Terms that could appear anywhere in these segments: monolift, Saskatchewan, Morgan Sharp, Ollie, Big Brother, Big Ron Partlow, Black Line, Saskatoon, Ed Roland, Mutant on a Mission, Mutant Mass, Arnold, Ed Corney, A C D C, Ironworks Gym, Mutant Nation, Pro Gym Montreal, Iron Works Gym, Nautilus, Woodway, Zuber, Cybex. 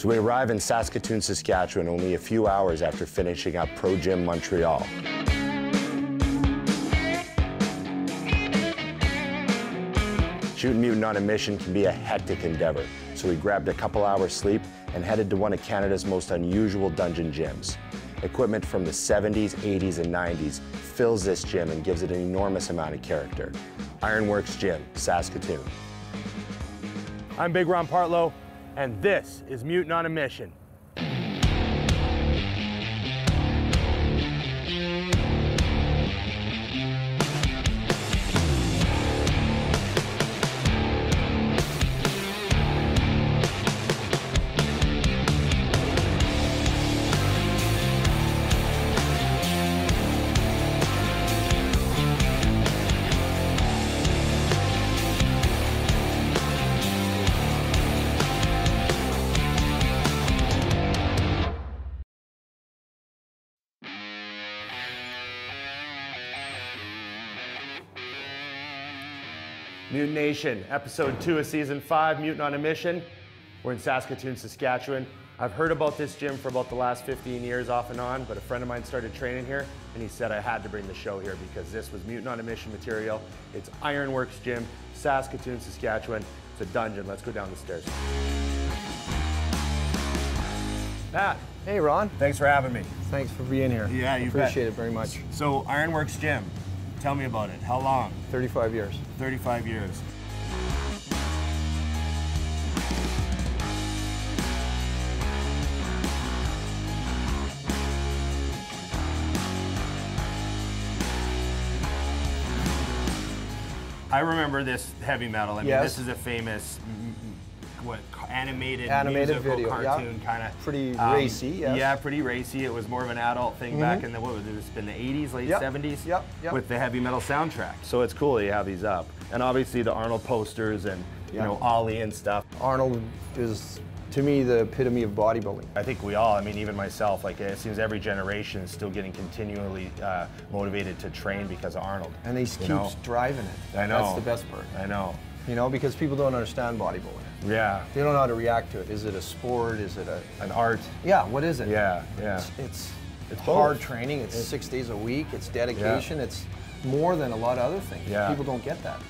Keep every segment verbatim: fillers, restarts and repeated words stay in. So we arrive in Saskatoon, Saskatchewan only a few hours after finishing up Pro Gym Montreal. Shooting Mutant on a Mission can be a hectic endeavor, so we grabbed a couple hours sleep and headed to one of Canada's most unusual dungeon gyms. Equipment from the seventies, eighties, and nineties fills this gym and gives it an enormous amount of character. Ironworks Gym, Saskatoon. I'm Big Ron Partlow, and this is Mutant on a Mission. Mutant Nation, episode two of season five, Mutant on a Mission. We're in Saskatoon, Saskatchewan. I've heard about this gym for about the last fifteen years off and on, but a friend of mine started training here and he said I had to bring the show here because this was Mutant on a Mission material. It's Ironworks Gym, Saskatoon, Saskatchewan. It's a dungeon. Let's go down the stairs. Pat. Hey, Ron. Thanks for having me. Thanks for being here. Yeah, you bet. Appreciate it very much. So, Ironworks Gym. Tell me about it. How long? thirty-five years. thirty-five years. I remember this heavy metal. I mean, yes. This is a famous what animated, animated musical video. Cartoon, yeah. Kind of pretty um, racy. Yes. Yeah, pretty racy. It was more of an adult thing mm-hmm. back in the what was it? It's been the eighties, late yep. seventies, yep. Yep. with the heavy metal soundtrack. So it's cool that you have these up, and obviously the Arnold posters and yep. you know Ollie and stuff. Arnold is to me the epitome of bodybuilding. I think we all, I mean even myself, like it seems every generation is still getting continually uh, motivated to train because of Arnold. And he keeps know? driving it. I know. That's the best part. I know. You know, because people don't understand bodybuilding. Yeah. They don't know how to react to it. Is it a sport? Is it a, an art? Yeah, what is it? Yeah, yeah. It's, it's, it's hard both. training. It's, it's six days a week. It's dedication. Yeah. It's more than a lot of other things. Yeah. People don't get that.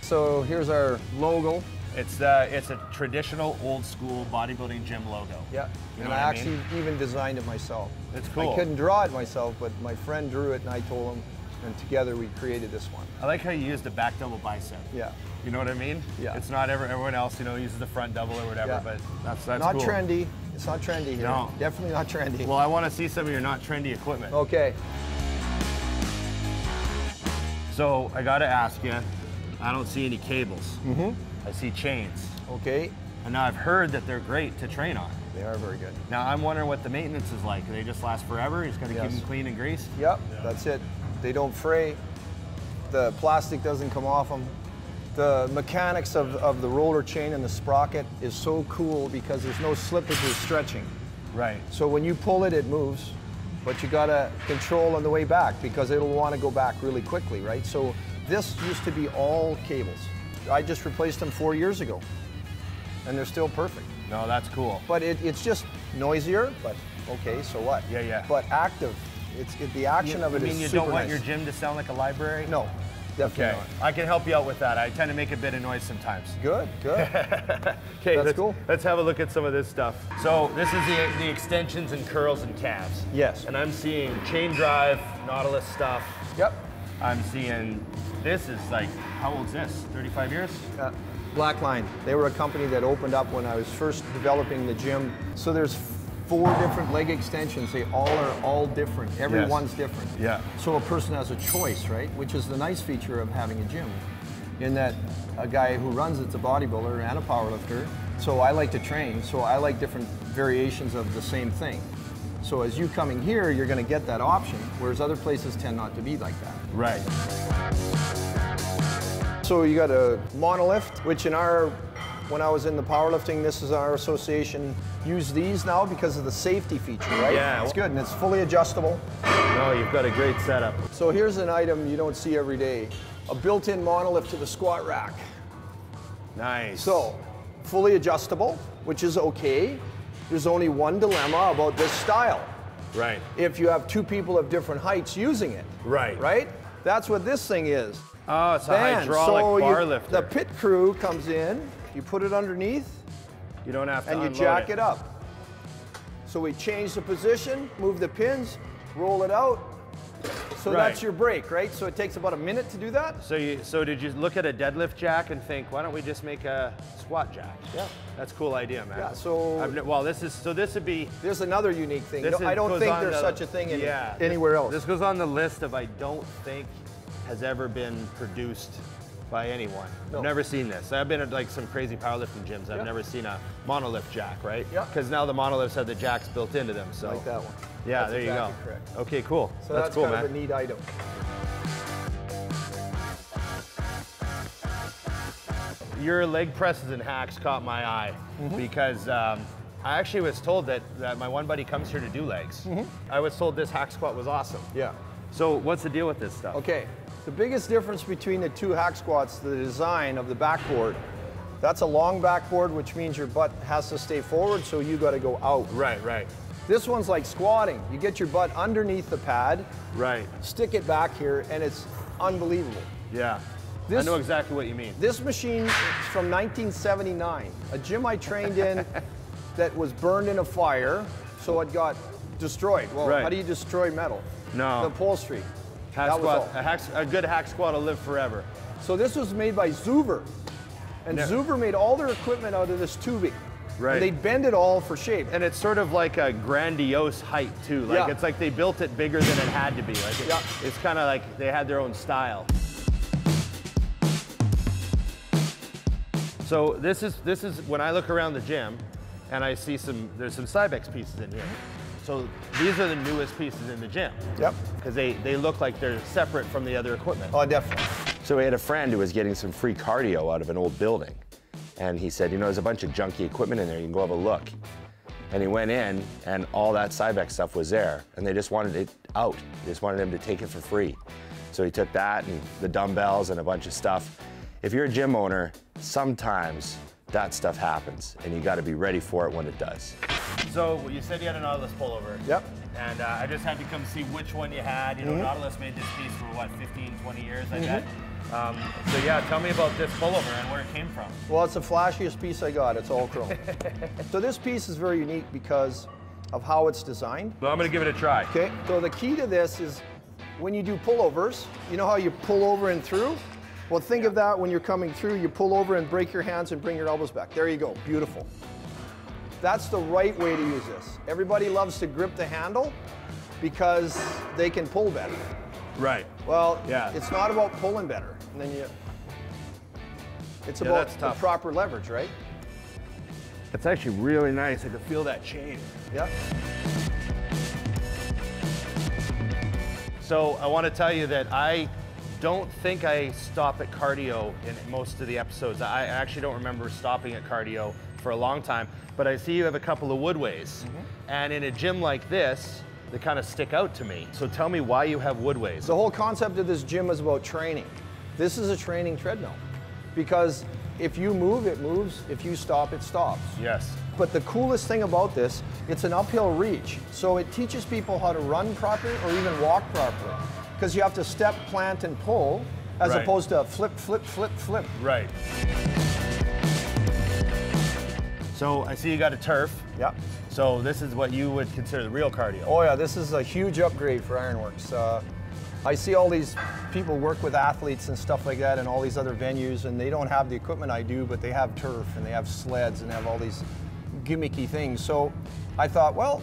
So here's our logo. It's, uh, it's a traditional old school bodybuilding gym logo. Yeah, you know and I, I actually mean? even designed it myself. It's cool. I couldn't draw it myself, but my friend drew it and I told him, and together we created this one. I like how you used the back double bicep. Yeah. You know what I mean? Yeah. It's not ever, everyone else, you know, uses the front double or whatever, yeah. but that's, that's not cool. Not trendy. It's not trendy here. No. Definitely not trendy. Well, I want to see some of your not trendy equipment. Okay. So I got to ask you, I don't see any cables. Mm-hmm. I see chains. Okay. And now I've heard that they're great to train on. They are very good. Now I'm wondering what the maintenance is like. Do they just last forever? You just got to yes. keep them clean and greased? Yep, yeah. That's it. They don't fray, the plastic doesn't come off them. The mechanics of, of the roller chain and the sprocket is so cool because there's no slippage or stretching. Right. So when you pull it, it moves, but you gotta control on the way back because it'll wanna go back really quickly, right? So this used to be all cables. I just replaced them four years ago and they're still perfect. No, that's cool. But it, it's just noisier, but okay, so what? Yeah, yeah. But active. It's it, the action you, of it is super nice. You mean you don't want nice. your gym to sound like a library? No, definitely okay. not. I can help you out with that. I tend to make a bit of noise sometimes. Good, good. Okay, that's let's, cool. Let's have a look at some of this stuff. So this is the, the extensions and curls and calves. Yes. And I'm seeing chain drive, Nautilus stuff. Yep. I'm seeing, this is like, how old is this? thirty-five years? Uh, Black Line. They were a company that opened up when I was first developing the gym. So there's four different leg extensions. They all are all different. Every yes. one's different. Yeah. So a person has a choice, right? Which is the nice feature of having a gym, in that a guy who runs it's a bodybuilder and a powerlifter. So I like to train. So I like different variations of the same thing. So as you coming here, you're going to get that option, whereas other places tend not to be like that. Right. So you got a monolift, which in our when I was in the powerlifting, this is our association, use these now because of the safety feature, right? Yeah. It's good and it's fully adjustable. No, you've got a great setup. So here's an item you don't see every day, a built-in monolift to the squat rack. Nice. So, fully adjustable, which is okay. there's only one dilemma about this style. Right. If you have two people of different heights using it. Right. Right? That's what this thing is. Oh, it's Band. a hydraulic so bar you, lifter. The pit crew comes in, you put it underneath. You don't have to And you jack it. it up. So we change the position, move the pins, roll it out. So right. that's your break, right? So it takes about a minute to do that? So you, so did you look at a deadlift jack and think, why don't we just make a squat jack? Yeah. That's a cool idea, man. Yeah, so... I've, well, this is, so this would be... There's another unique thing. No, is, I don't think there's the, such a thing in, yeah, anywhere else. This goes on the list of I don't think has ever been produced by anyone. No. I've never seen this. I've been at like some crazy powerlifting gyms. I've yeah. never seen a monolith jack, right? Yeah. Because now the monoliths have the jacks built into them, so. Like that one. Yeah, that's there exactly you go. Correct. Okay, cool. So that's, that's cool, kind man. of a neat item. Your leg presses and hacks caught my eye mm-hmm. because um, I actually was told that, that my one buddy comes here to do legs. Mm-hmm. I was told this hack squat was awesome. Yeah. So what's the deal with this stuff? Okay. The biggest difference between the two hack squats, the design of the backboard. That's a long backboard, which means your butt has to stay forward, so you gotta go out. Right, right. This one's like squatting. You get your butt underneath the pad, right? Stick it back here, and it's unbelievable. Yeah, this, I know exactly what you mean. This machine is from nineteen seventy-nine, a gym I trained in that was burned in a fire, so it got destroyed. Well, right. how do you destroy metal? No. The upholstery. Hack squat, a, hack, a good hack squat will live forever. So this was made by Zuber, and no. Zuber made all their equipment out of this tubing. Right. They bend it all for shape. And it's sort of like a grandiose height too. Like yeah. it's like they built it bigger than it had to be. Like it, yeah. It's kind of like they had their own style. So this is this is when I look around the gym, and I see some there's some Cybex pieces in here. So these are the newest pieces in the gym. Yep. Because they, they look like they're separate from the other equipment. Oh, definitely. So we had a friend who was getting some free cardio out of an old building. And he said, you know, there's a bunch of junky equipment in there. You can go have a look. And he went in, and all that Cybex stuff was there. And they just wanted it out. They just wanted him to take it for free. So he took that and the dumbbells and a bunch of stuff. If you're a gym owner, sometimes that stuff happens, and you got to be ready for it when it does. So you said you had a Nautilus pullover. Yep. And uh, I just had to come see which one you had. You know, mm-hmm. Nautilus made this piece for, what, fifteen, twenty years, I mm-hmm. bet. Um, so yeah, tell me about this pullover and where it came from. Well, it's the flashiest piece I got. It's all chrome. So this piece is very unique because of how it's designed. Well, I'm going to give it a try. Okay. So the key to this is when you do pullovers, you know how you pull over and through? Well, think yeah. of that when you're coming through. You pull over and break your hands and bring your elbows back. There you go. Beautiful. That's the right way to use this. Everybody loves to grip the handle because they can pull better. Right. Well, yeah. it's not about pulling better. And then you, it's yeah, about the proper leverage, right? That's actually really nice. I can feel that chain. Yeah. So I want to tell you that I don't think I stop at cardio in most of the episodes. I actually don't remember stopping at cardio for a long time, but I see you have a couple of Woodways. Mm-hmm. And in a gym like this, they kind of stick out to me. So tell me why you have Woodways. The whole concept of this gym is about training. This is a training treadmill because if you move, it moves. If you stop, it stops. Yes. But the coolest thing about this, it's an uphill reach. So it teaches people how to run properly or even walk properly because you have to step, plant, and pull as right. opposed to flip, flip, flip, flip. Right. So I see you got a turf. Yep. So this is what you would consider the real cardio. Oh yeah, this is a huge upgrade for Ironworks. Uh, I see all these people work with athletes and stuff like that and all these other venues and they don't have the equipment I do, but they have turf and they have sleds and have all these gimmicky things. So I thought, well,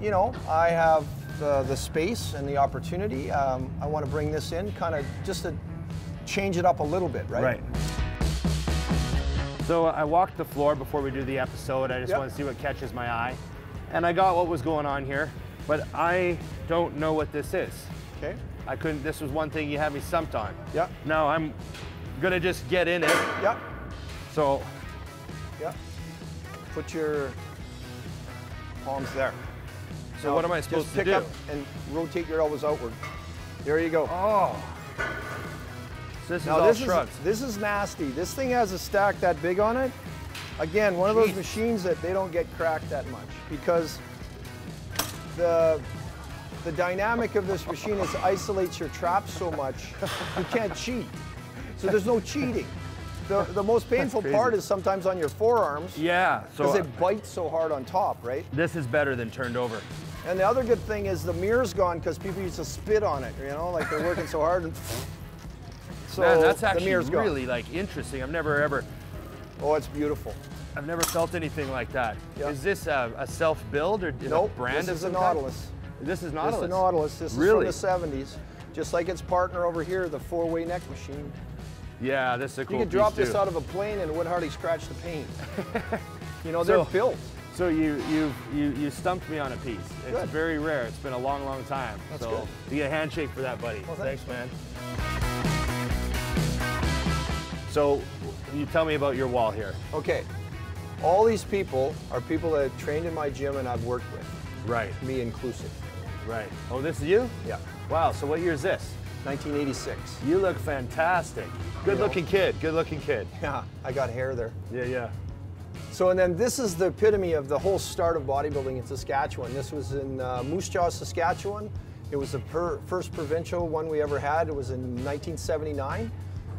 you know, I have the, the space and the opportunity. Um, I want to bring this in, kind of just to change it up a little bit, right? Right. So I walked the floor before we do the episode. I just yep. want to see what catches my eye. And I got what was going on here, but I don't know what this is. Okay. I couldn't, this was one thing you had me stumped on. Yep. Now I'm gonna just get in it. Yep. So. Yep. Put your palms there. So now what am I supposed to do? Just pick up and rotate your elbows outward. There you go. Oh. This is now all this shrugs. Is, this is nasty. This thing has a stack that big on it. Again, one of those machines that they don't get cracked that much because the the dynamic of this machine is it isolates your traps so much you can't cheat. So there's no cheating. The, the most painful part is sometimes on your forearms. Yeah. Because so, it bites so hard on top, right? This is better than turned over. And the other good thing is the mirror's gone because people used to spit on it, you know, like they're working so hard. And so man, that's actually really gone. Like interesting. I've never ever. Oh, it's beautiful. I've never felt anything like that. Yep. Is this a, a self-build or nope, a brand? This is a Nautilus. This is Nautilus. This is a Nautilus. This is really? From the seventies. Just like its partner over here, the four-way neck machine. Yeah, this is a cool piece. You could drop this too. Out of a plane and it would hardly scratch the paint. You know, they're so, built. So you you you you stumped me on a piece. It's good. Very rare. It's been a long, long time. That's so good. You get a handshake for that, buddy. Well, thanks. Thanks, man. So you tell me about your wall here. Okay. All these people are people that have trained in my gym and I've worked with. Right. Me inclusive. Right. Oh, this is you? Yeah. Wow, so what year is this? nineteen eighty-six. You look fantastic. Good looking kid, good looking kid. Yeah, I got hair there. Yeah, yeah. So, and then this is the epitome of the whole start of bodybuilding in Saskatchewan. This was in uh, Moose Jaw, Saskatchewan. It was the per first provincial one we ever had. It was in nineteen seventy-nine.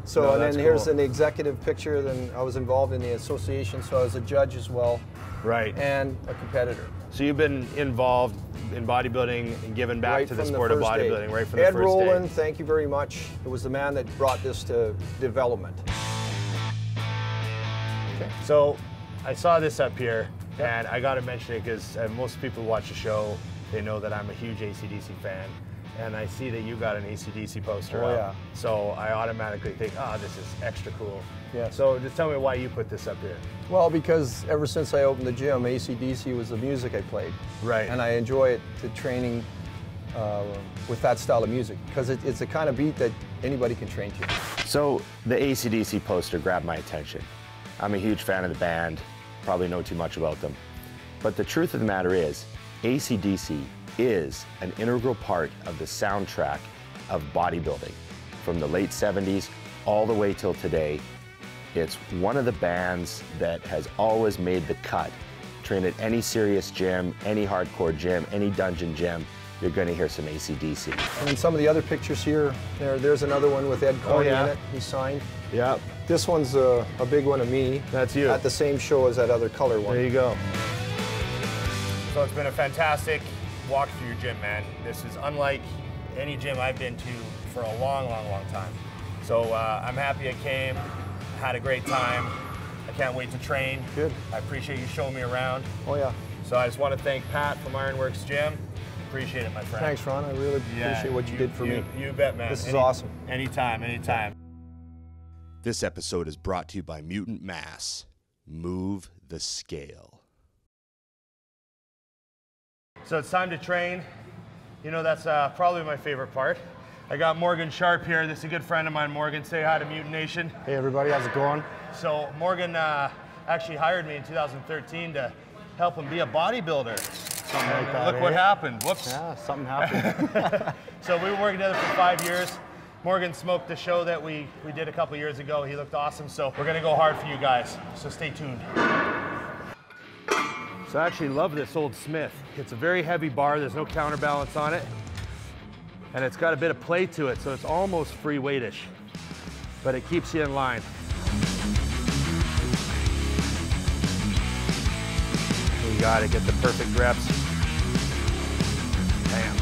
So, no, and then cool. Here's an executive picture. Then I was involved in the association, so I was a judge as well. Right. And a competitor. So you've been involved in bodybuilding and giving back right to the sport the of bodybuilding day. Right from Ed the first Roland, day. Ed Roland, thank you very much. It was the man that brought this to development. Okay. So I saw this up here, and I got to mention it because most people who watch the show, they know that I'm a huge A C D C fan, and I see that you got an A C D C poster oh, up. Yeah. So I automatically think, ah, oh, this is extra cool. Yeah. So just tell me why you put this up here. Well, because ever since I opened the gym, A C D C was the music I played. Right. And I enjoy it, the training uh, with that style of music, because it, it's the kind of beat that anybody can train to. So the A C D C poster grabbed my attention. I'm a huge fan of the band, probably know too much about them. But the truth of the matter is, A C D C is an integral part of the soundtrack of bodybuilding. From the late seventies all the way till today, it's one of the bands that has always made the cut. Train at any serious gym, any hardcore gym, any dungeon gym, you're going to hear some A C D C. And some of the other pictures here, there, there's another one with Ed Corney oh, yeah. in it, he signed. Yeah. This one's a, a big one of me. That's you. At the same show as that other color one. There you go. So it's been a fantastic walk through your gym, man. This is unlike any gym I've been to for a long, long, long time. So uh, I'm happy I came. Had a great time. I can't wait to train. Good. I appreciate you showing me around. Oh, yeah. So I just want to thank Pat from Ironworks Gym. Appreciate it, my friend. Thanks, Ron. I really appreciate yeah, what you, you did for you, me. You bet, man. This Any, is awesome. Anytime, anytime. This episode is brought to you by Mutant Mass. Move the scale. So it's time to train. You know, that's uh, probably my favorite part. I got Morgan Sharp here. This is a good friend of mine, Morgan. Say hi to Mutant Nation. Hey, everybody. How's it going? So Morgan uh, actually hired me in two thousand thirteen to help him be a bodybuilder. Something and like that, Look eh? what happened. Whoops. Yeah, something happened. So we were working together for five years. Morgan smoked the show that we, we did a couple years ago. He looked awesome. So we're going to go hard for you guys. So stay tuned. So I actually love this old Smith. It's a very heavy bar. There's no counterbalance on it. And it's got a bit of play to it, so it's almost free weightish, but it keeps you in line. You gotta get the perfect reps. Bam.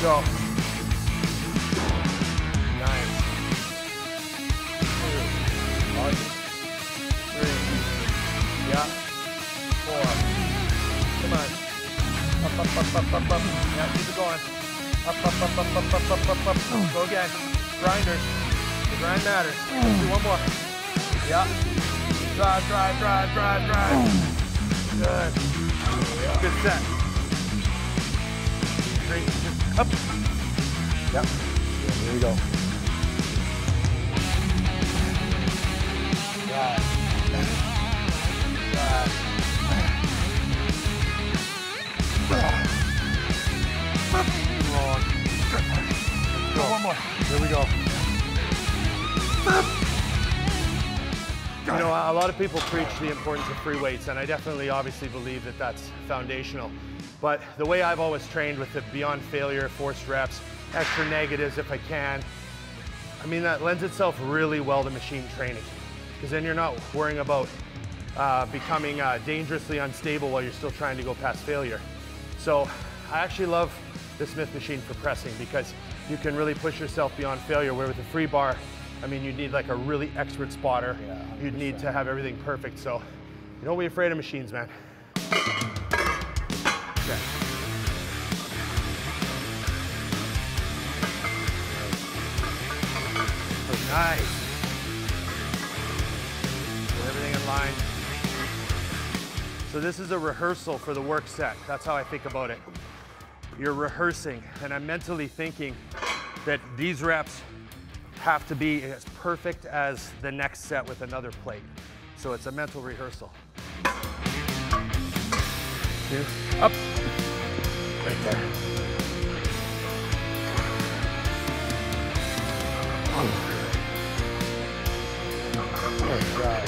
Go. Nice. Two. Awesome. Three. Yeah. Four. Come on. Up, up, up, up, up, up. Yeah, keep it going. Up, up, up, up, up, up, up, up, up. Go again. Grinders. The grind matters. Let's do one more. Yeah. Drive, drive, drive, drive, drive. Good. Good set. Three. Up. Yep. Yeah, there we go. go. One more. Here we go. You know, a lot of people preach the importance of free weights, and I definitely obviously believe that that's foundational. But the way I've always trained with the beyond failure, forced reps, extra negatives if I can, I mean, that lends itself really well to machine training, because then you're not worrying about uh, becoming uh, dangerously unstable while you're still trying to go past failure. So I actually love the Smith machine for pressing, because you can really push yourself beyond failure, where with the free bar, I mean, you'd need like a really expert spotter. Yeah, you'd need to have everything perfect. So don't be afraid of machines, man. Okay. Nice. Put everything in line. So this is a rehearsal for the work set. That's how I think about it. You're rehearsing, and I'm mentally thinking that these reps have to be as perfect as the next set with another plate. So it's a mental rehearsal. Two, up. Right there. Oh, God.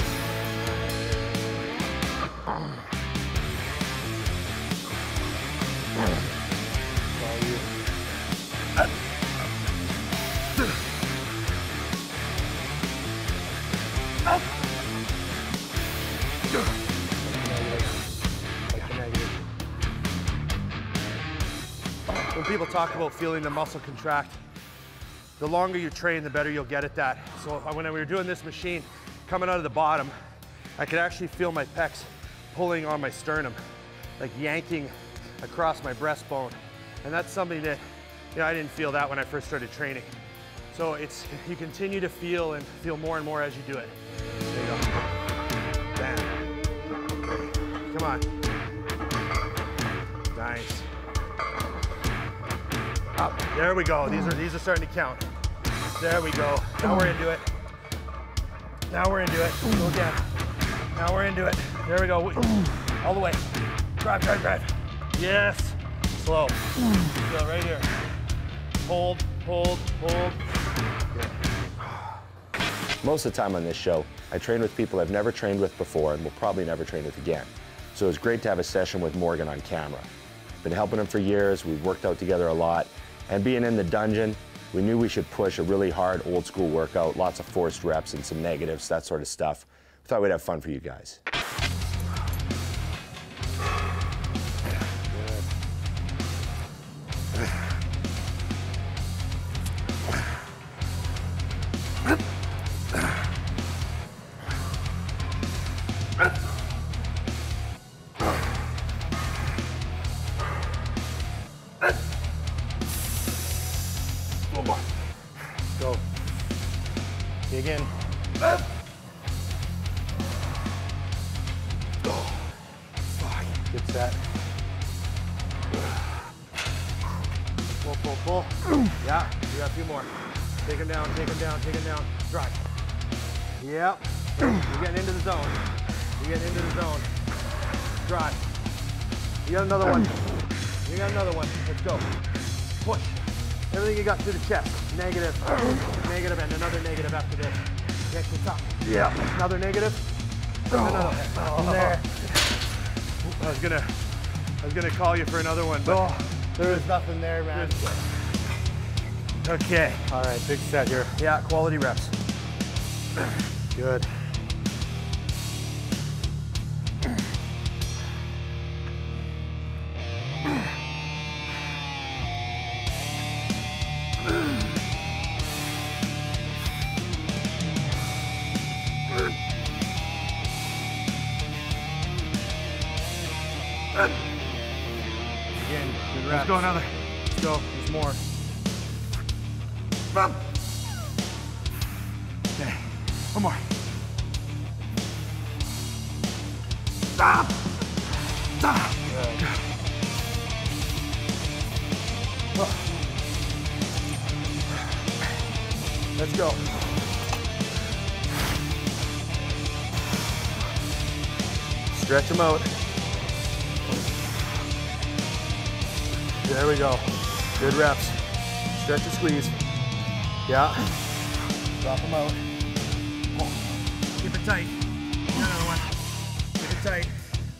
People talk about feeling the muscle contract. The longer you train, the better you'll get at that. So when we were doing this machine, coming out of the bottom, I could actually feel my pecs pulling on my sternum, like yanking across my breastbone. And that's something that, you know, I didn't feel that when I first started training. So it's, you continue to feel and feel more and more as you do it. There you go. Bam. Come on. Nice. Up. There we go. These are these are starting to count. There we go. Now we're into it. Now we're into it. Go down. Now we're into it. There we go. All the way. Drive, drive, drive. Yes. Slow. Still right here. Hold, hold, hold. Most of the time on this show, I train with people I've never trained with before and will probably never train with again. So it was great to have a session with Morgan on camera. Been helping him for years. We've worked out together a lot. And being in the dungeon, we knew we should push a really hard old school workout, lots of forced reps and some negatives, that sort of stuff. We thought we'd have fun for you guys. To the chest. Negative. Negative and another negative after this. Get to the top. Yeah. Another negative. Another. Oh. There. I was gonna I was gonna call you for another one, but oh, there is nothing there, man. Okay. Alright, big set here. Yeah, quality reps. Good. Stretch them out. There we go. Good reps. Stretch and squeeze. Yeah. Drop them out. Keep it tight. Another one. Keep it tight.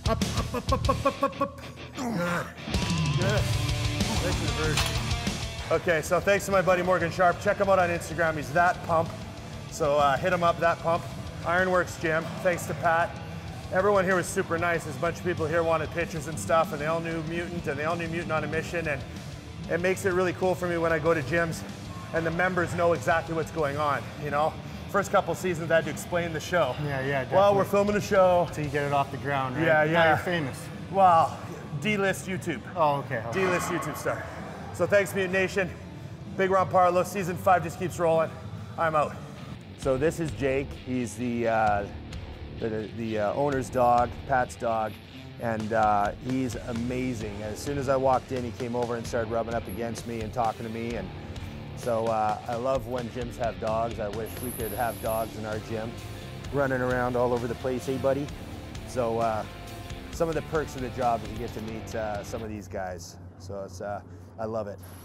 Up, up, up, up, up, up, up, up. Good. Good. Thanks for the verse. Okay, so thanks to my buddy Morgan Sharp. Check him out on Instagram. He's that pump. So uh, hit him up, that pump. Ironworks Gym. Thanks to Pat. Everyone here was super nice. There's a bunch of people here wanted pictures and stuff, and they all knew Mutant, and they all knew Mutant on a Mission, and it makes it really cool for me when I go to gyms and the members know exactly what's going on, you know? First couple seasons, I had to explain the show. Yeah, yeah, definitely. Well, we're filming a show. Until you get it off the ground, right? Yeah, yeah. Now you're famous. Well, D-list YouTube. Oh, okay. okay. D-list YouTube star. So thanks, Mutant Nation. Big Ron Partlow, season five just keeps rolling. I'm out. So this is Jake. He's the, uh, the, the uh, owner's dog, Pat's dog. And uh, he's amazing. As soon as I walked in, he came over and started rubbing up against me and talking to me. And so uh, I love when gyms have dogs. I wish we could have dogs in our gym, running around all over the place, hey buddy? So uh, some of the perks of the job is you get to meet uh, some of these guys. So it's, uh, I love it.